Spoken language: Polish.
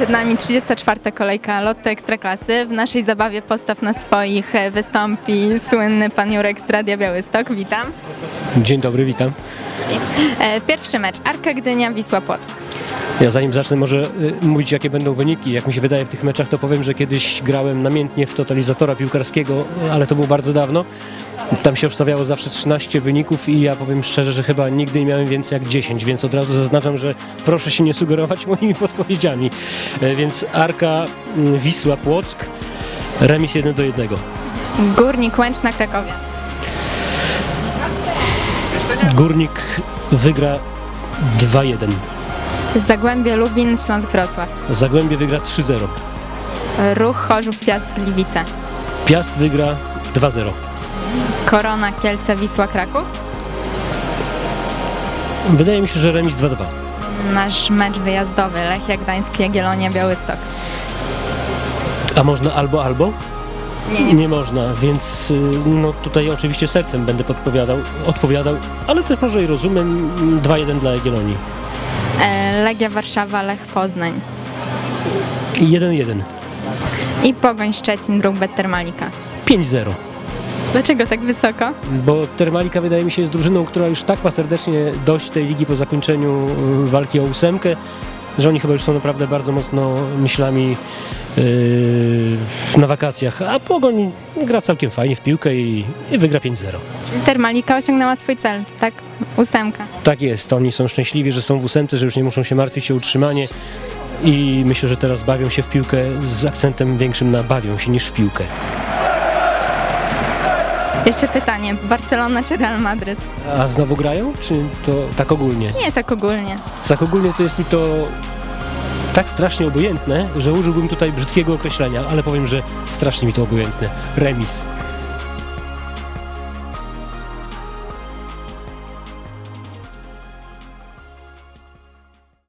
przed nami 34. kolejka Lotto Ekstraklasy. W naszej zabawie postaw na swoich wystąpi słynny pan Jurek z Radia Białystok. Witam. Dzień dobry, witam. Pierwszy mecz Arka Gdynia, Wisła Płocka. Ja zanim zacznę może mówić, jakie będą wyniki, jak mi się wydaje w tych meczach, to powiem, że kiedyś grałem namiętnie w totalizatora piłkarskiego, ale to było bardzo dawno. Tam się obstawiało zawsze 13 wyników i ja powiem szczerze, że chyba nigdy nie miałem więcej jak 10, więc od razu zaznaczam, że proszę się nie sugerować moimi podpowiedziami. Więc Arka, Wisła, Płock, remis 1-1. Górnik Łęczna, Krakowie. Górnik wygra 2-1. Zagłębie Lubin, Śląsk Wrocław. Zagłębie wygra 3-0. Ruch Chorzów, Piast Gliwice. Piast wygra 2-0. Korona Kielce, Wisła Kraków. Wydaje mi się, że remis 2-2. Nasz mecz wyjazdowy Lechia Gdańsk, Jagiellonia Białystok. A można albo, albo? Nie można, więc no, tutaj oczywiście sercem będę odpowiadał, ale też może i rozumiem. 2-1 dla Jagiellonii. Legia Warszawa, Lech Poznań. 1-1. I Pogoń Szczecin, Termalika. 5-0. Dlaczego tak wysoko? Bo Termalika wydaje mi się jest drużyną, która już tak ma serdecznie dość tej ligi po zakończeniu walki o 8, że oni chyba już są naprawdę bardzo mocno myślami na wakacjach, a Pogoń gra całkiem fajnie w piłkę i wygra 5-0. Termalika osiągnęła swój cel, tak? 8. Tak jest, oni są szczęśliwi, że są w 8, że już nie muszą się martwić o utrzymanie i myślę, że teraz bawią się w piłkę z akcentem większym na bawią się niż w piłkę. Jeszcze pytanie, Barcelona czy Real Madryt? A znowu grają, czy to tak ogólnie? Nie, tak ogólnie. Tak ogólnie to jest mi to tak strasznie obojętne, że użyłbym tutaj brzydkiego określenia, ale powiem, że strasznie mi to obojętne. Remis.